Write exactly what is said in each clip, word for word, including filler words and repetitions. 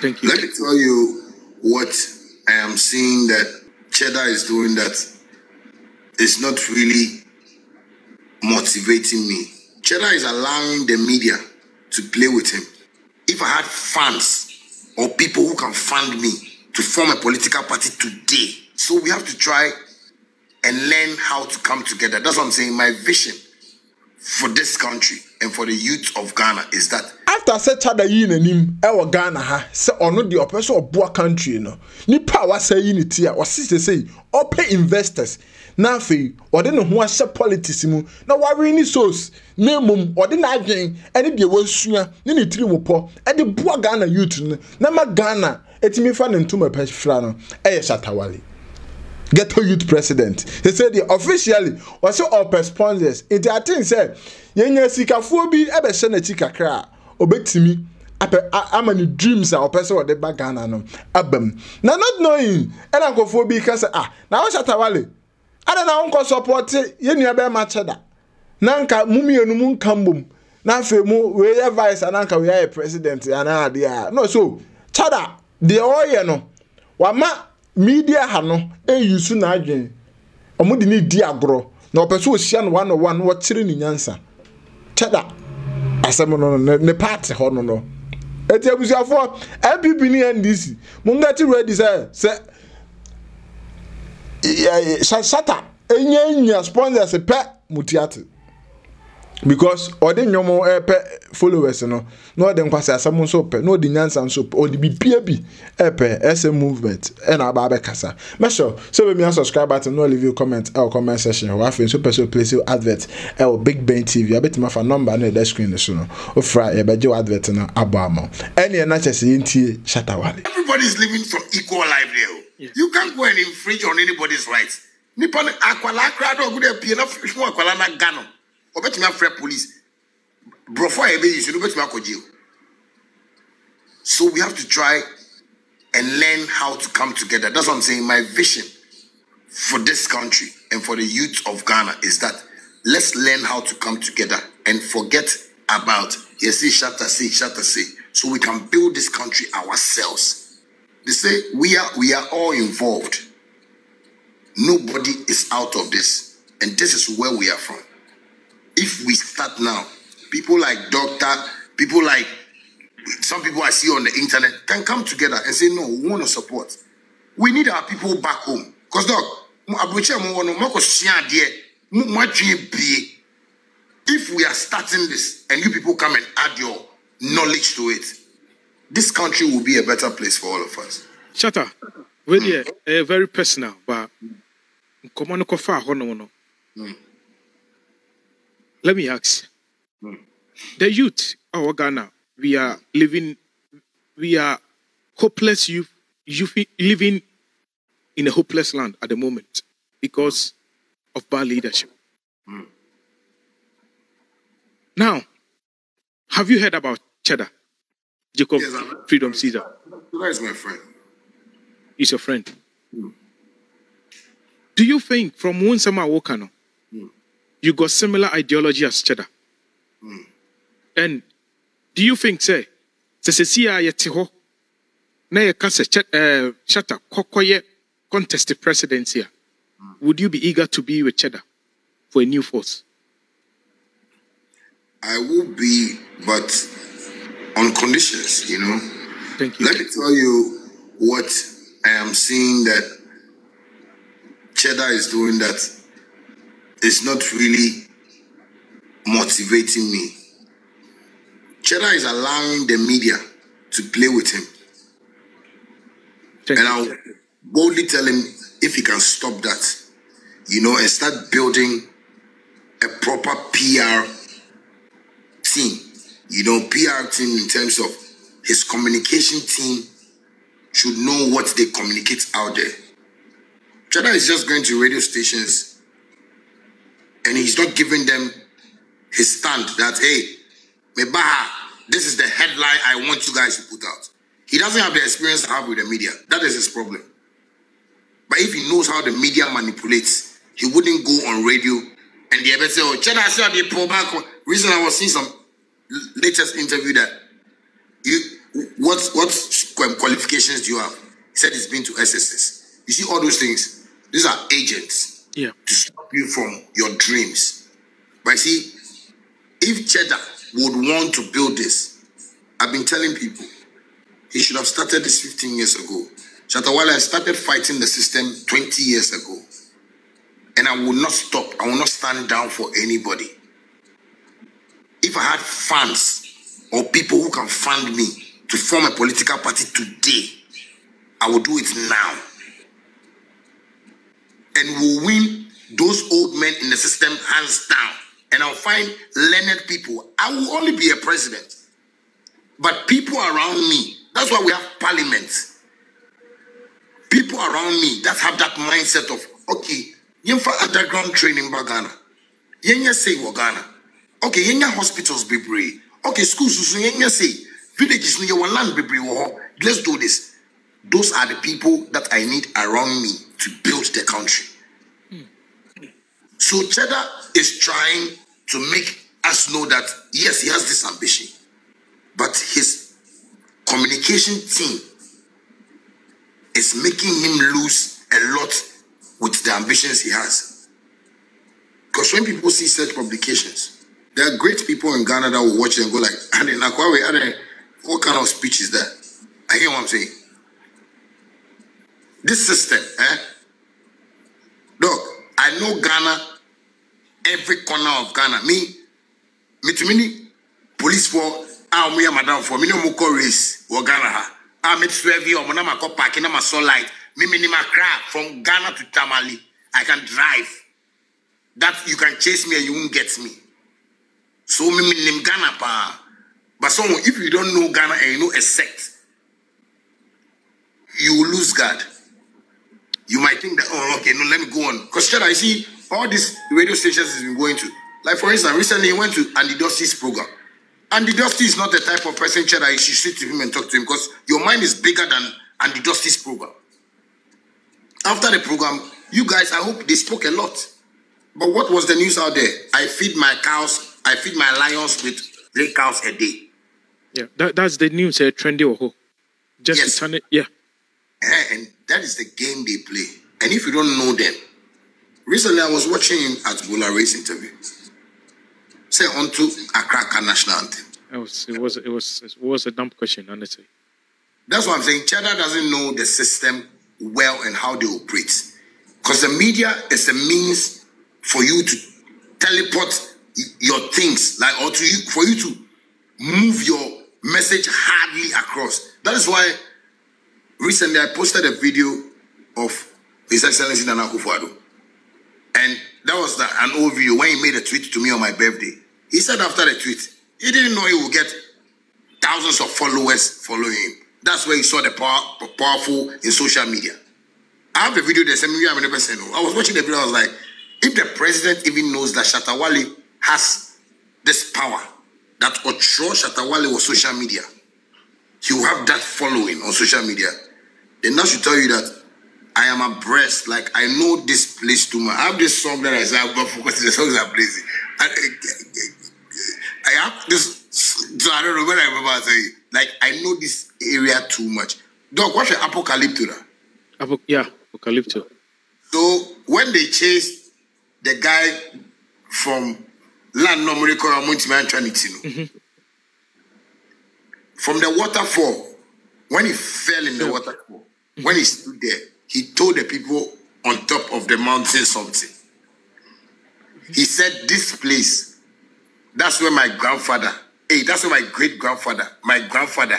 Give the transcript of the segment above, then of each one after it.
Thank you. Let me tell you what I am seeing that Cheddar is doing that is not really motivating me. Cheddar is allowing the media to play with him. If I had fans or people who can fund me to form a political party today, so we have to try and learn how to come together. That's what I'm saying. My vision for this country and for the youth of Ghana is that after I said Cheddar in a name, our Ghana ha say or not the oppressor of poor country, you know. Ni power say unity or sister say or pay investors. Nothing or then who has a politics mu na worry any source name or then I gain any the world sooner than it will pour and the poor Ghana youth. Nama Ghana, it's me fan and to my pet flannel. Eh, Shatta Wale. Ghetto youth president. He said the officially also all sponsors. It I think said Yenya Sikafobi Ebe Senechika Kra Obetimi Amani dreams are person or the back Ghana no Abem. Now not knowing and Akufo-Addo can say ah now Shatta Wale. I don't know uncle support Yenya Be Machada. Nanka mumi enumun kambum. Na fe mu we advice ananka we are president and adia. No so Cheddar the oil no. Wama media hano e yusu na adwen omudi ni di agro na opeso ohia no one one wo kire ni nyansa Cheddar asem no ne party ho no no eti abusiafo M P P ni N D C mun gati ready say say Shatta enya enya sponsors pe mutiate because odi nyomo e pe followers no no dem kwase asam so pe no di nyansa nso pe odi bibia bi e pe ese movement e na aba be kasa make sure so be me subscribe button no leave your comment or comment section wa fe so person place your advert e o Big Ben T V abet ma fa number na the screen so no ofra e be je advert na aba am any na chese ntie Shatta Wale. Everybody is living from equal livelihood. Yeah. You can't go and infringe on anybody's rights. Nipa akwala krado go dey pie na fun akwala na gano. Obeti na free police. Bro for ebe you should obeti na ko jail. So we have to try and learn how to come together. That's what I'm saying. My vision for this country and for the youth of Ghana is that let's learn how to come together and forget about yes, Shatta say, Shatta say, so we can build this country ourselves. They say we are we are all involved. Nobody is out of this, and this is where we are from. If we start now, people like doctor, people like some people I see on the internet can come together and say, no, we want to support. We need our people back home. Because, dog, if we are starting this and you people come and add your knowledge to it, this country will be a better place for all of us. Shatta, well, yeah, uh, very personal, but come on, no. Let me ask. Mm. The youth of Ghana, we are living, we are hopeless youth, youth living in a hopeless land at the moment because of bad leadership. Mm. Now, have you heard about Cheddar? Jacob yes, Freedom Caesar. Cheddar is my friend. He's your friend. Mm. Do you think from Wonsama Wokano, you got similar ideology as Cheddar? Mm. And do you think, say, Sessia Yetiho, Naya Kasa Shatta, Kokoye, contest the presidency? Would you be eager to be with Cheddar for a new force? I would be, but on conditions, you know. Thank you. Let me tell you what I am seeing that Cheddar is doing that. It's not really motivating me. Cheddar is allowing the media to play with him. Thank and I'll boldly tell him if he can stop that, you know, and start building a proper P R team. You know, P R team in terms of his communication team should know what they communicate out there. Cheddar is just going to radio stations and he's not giving them his stand that, hey, Mebaha, this is the headline I want you guys to put out. He doesn't have the experience I have with the media. That is his problem. But if he knows how the media manipulates, he wouldn't go on radio and the event say, oh, Cheddar, I saw the pro back. Reason I was seeing some latest interview that you, what, what qualifications do you have? He said he's been to S S S. You see all those things? These are agents yeah. to stop you from your dreams. But you see, if Cheddar would want to build this, I've been telling people, he should have started this fifteen years ago. Shatta Wale started fighting the system twenty years ago. And I will not stop. I will not stand down for anybody. If I had fans or people who can fund me to form a political party today, I will do it now. And we'll win those old men in the system hands down. And I'll find learned people. I will only be a president. But people around me, that's why we have parliament. People around me that have that mindset of, okay, yen for underground training ba Ghana. Yen ya say wo Ghana. Okay, yen ya hospitals bebre. Okay, schools so yen ya say villages ni your land bebre wo. Let's do this. Those are the people that I need around me to build the country. Mm. So Cheddar is trying to make us know that yes, he has this ambition, but his communication team is making him lose a lot with the ambitions he has. Because when people see such publications, there are great people in Ghana that will watch it and go like, Ade, Nakwawe, Ade, what kind of speech is that? I hear what I'm saying. This system, eh? Look, I know Ghana, every corner of Ghana. Me, me to me, police for, ah, me, madam for, me no more race, or Ghana. Ah, me to every, or man, I'm a cop parking, I'm a sunlight. Me minima crap from Ghana to Tamale. I can drive. That you can chase me and you won't get me. So me minim Ghana pa. But someone, if you don't know Ghana and you know a sect, you will lose God. You might think that, oh, okay, no, let me go on. Because Cheddar, you see, all these radio stations he's been going to. Like, for instance, recently he went to Andy Dusty's program. Andy Dusty is not the type of person, Cheddar, you should sit to him and talk to him because your mind is bigger than Andy Dusty's program. After the program, you guys, I hope they spoke a lot. But what was the news out there? I feed my cows, I feed my lions with three cows a day. Yeah, that, that's the news, uh, trendy oho. Just yes. to turn it, yeah. And that is the game they play. And if you don't know them, recently I was watching him at Bola Race interview. Say onto Accra National Anthem. It was, it was, it was, it was a dumb question, honestly. That's what I'm saying. Cheddar doesn't know the system well and how they operate, because the media is a means for you to teleport your things, like, or to you, for you to move your message hardly across. That is why recently I posted a video of His Excellency Nana Akufo-Addo, and that was the, an old video when he made a tweet to me on my birthday. He said after the tweet, he didn't know he would get thousands of followers following him. That's where you saw the power, powerful in social media. I have a video there saying, I'm never saying no. I was watching the video, I was like, if the president even knows that Shatta Wale has this power, that Otro Shatta Wale was social media, he will have that following on social media, then that should tell you that I am abreast, like I know this place too much. I have this song that I said, I've got focused, the songs are blazing. I, I, I have this, so I don't know when I remember saying, like, I know this area too much. Doc, what's your apocalypto? Apo yeah, apocalypto. So, when they chased the guy from Land Normally Koramuntiman from the waterfall, when he fell in the yeah. waterfall, when he stood there, he told the people on top of the mountain something. He said, this place, that's where my grandfather... Hey, that's why my great-grandfather, my grandfather,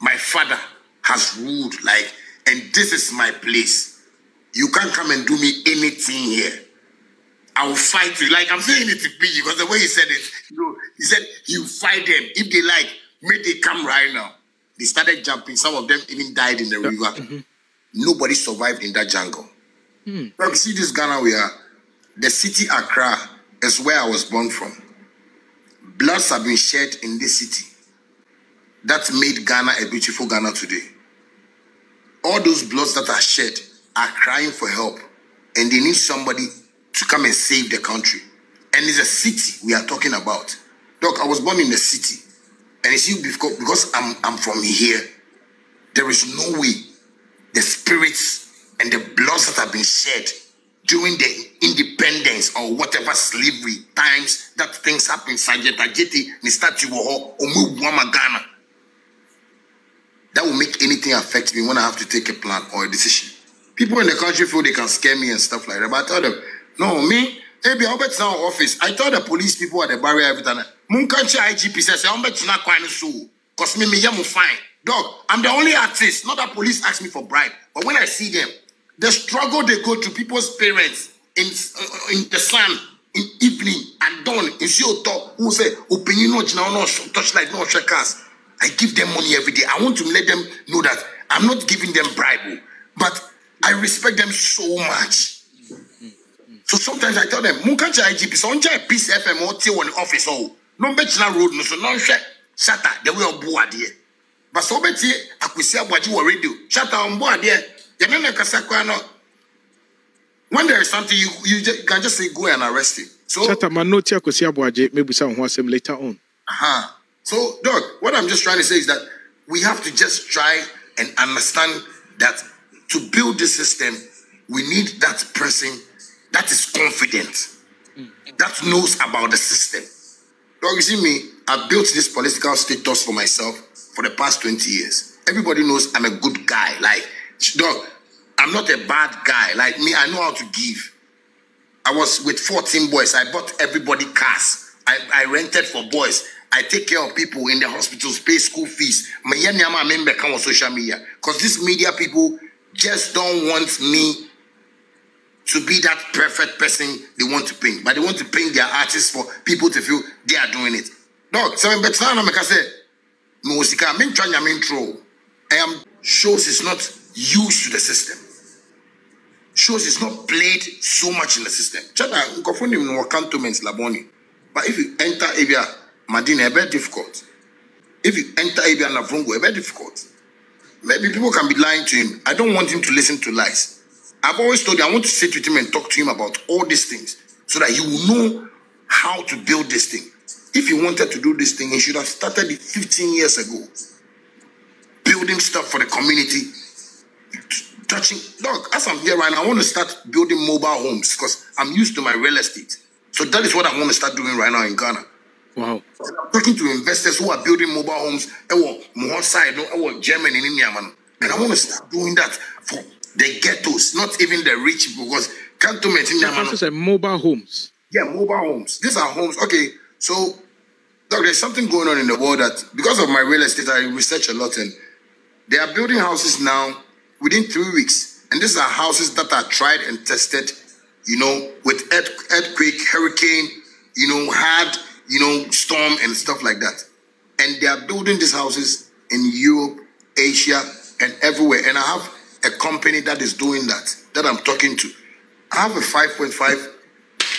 my father has ruled, like, and this is my place. You can't come and do me anything here. I will fight you. Like, I'm saying it to P G because the way he said it, you know, he said, you fight them. If they like, may they come right now. They started jumping. Some of them even died in the yeah. river. Mm-hmm. Nobody survived in that jungle. Mm. Look, see this Ghana we are. The city Accra is where I was born from. Bloods have been shed in this city that made Ghana a beautiful Ghana today. All those bloods that are shed are crying for help, and they need somebody to come and save the country. And it's a city we are talking about. Doc, I was born in the city, and it's you because, because I'm, I'm from here. There is no way the spirits and the bloods that have been shed during the independence or whatever slavery times that things happen, that will make anything affect me when I have to take a plan or a decision. People in the country feel they can scare me and stuff like that, but I tell them, no, me, maybe I'll bet now office. I tell the police people at the barrier every time, Mun country I G P says, I'll bet not quite so, because me, me, I'm fine. Dog, I'm the only artist. Not that police ask me for bribe, but when I see them, the struggle they go to people's parents in uh, in the sun, in evening, and dawn, in Zioto, who say, opinion, no, no, touch like no checkers. I give them money every day. I want to let them know that I'm not giving them bribe, but I respect them so much. So sometimes I tell them, Munkacha I G P, so onja peace F M or T one office oh. No bet na road no so no share Shatta the way of board here. But so bet here akwisia bwaji wa radio. Shatta on board here. You know kasakwa. When there is something you you can just say go and arrest him. So Shatta manoti akwisia bwaji maybe some one same later on. Aha. So dog, what I'm just trying to say is that we have to just try and understand that to build this system, we need that person that is confident, mm. that knows about the system. Dog, you see me, I built this political status for myself for the past twenty years. Everybody knows I'm a good guy. Like, dog, I'm not a bad guy. Like me, I know how to give. I was with fourteen boys. I bought everybody cars. I, I rented for boys. I take care of people in the hospitals, pay school fees. My member come on social media. Because these media people just don't want me to be that perfect person they want to paint. But they want to paint their artists for people to feel they are doing it. Dog, so when I say, I am shows is not used to the system. Shows is not played so much in the system. But if you enter area, Madina, it's very difficult. If you enter Abia Navrongo, it's very difficult. Maybe people can be lying to him. I don't want him to listen to lies. I've always told you, I want to sit with him and talk to him about all these things so that he will know how to build this thing. If he wanted to do this thing, he should have started it fifteen years ago. Building stuff for the community. Touching. Look, as I'm here right now, I want to start building mobile homes because I'm used to my real estate. So that is what I want to start doing right now in Ghana. Wow. I'm talking to investors who are building mobile homes. I want Germany in India, man. And I want to start doing that for the ghettos, not even the rich, because cantonment in India, man. Mobile homes. Yeah, mobile homes. These are homes. Okay, so dog, there's something going on in the world that, because of my real estate, I research a lot, and they are building houses now within three weeks. And these are houses that are tried and tested, you know, with earthquake, hurricane, you know, hard. You know, storm and stuff like that. And they are building these houses in Europe, Asia, and everywhere. And I have a company that is doing that, that I'm talking to. I have a five point five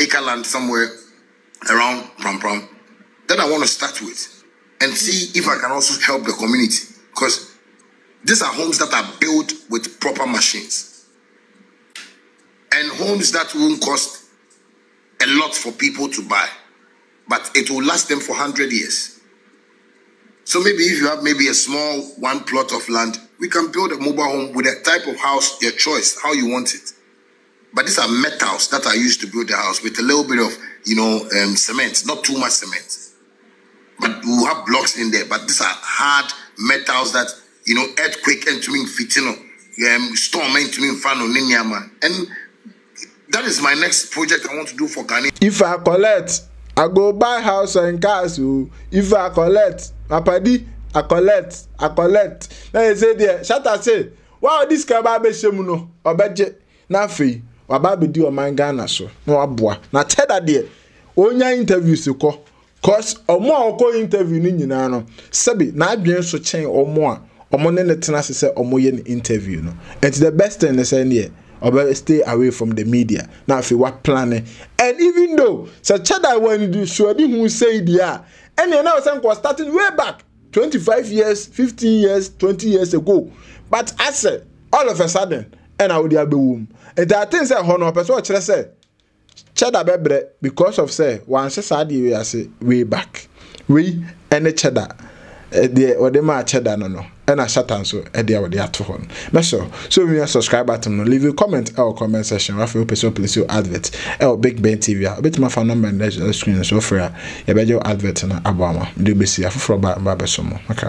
acre land somewhere around Pram Pram that I want to start with and see if I can also help the community. Because these are homes that are built with proper machines. And homes that won't cost a lot for people to buy. But it will last them for one hundred years. So maybe if you have maybe a small one plot of land, we can build a mobile home with a type of house, your choice, how you want it. But these are metals that are used to build the house with a little bit of, you know, um, cement, not too much cement. But we'll have blocks in there. But these are hard metals that, you know, earthquake and to me, fitino, um, storm and to me, fano, ninyama. And that is my next project I want to do for Ghana. If I collect, I go buy house and cars. So if I collect, my paddy, I collect, I collect. Now he say there, Shatta say, wow, this can be shemuno. Obeje, na free. Wababi do a manga na so. No abwa. Na Cheddar there. Onya interview suko. Cause omo oko interview ni na no. Sebi na adwen so chen omo a. Omo ne ne tena se se omo ye interview no. It's the best thing they say there. Or stay away from the media. Now, if you what planning, and even though such Cheddar when you show them who say they are, and you know, some was starting way back twenty-five years, fifteen years, twenty years ago. But I said, all of a sudden, and I would have been womb. And there are things that honor person what I say, Cheddar bebre because of say, once I said, we are way back, we and the Cheddar. the or the match Cheddar no no and I shut and so at the hour they are to home. So we are subscribe button, leave a comment or comment section. Rafael Peso please your advert. El Big Ben T V. A bit my phone number and screen so free. You better your advert and abama. Do be see a for Baba Somo. Okay.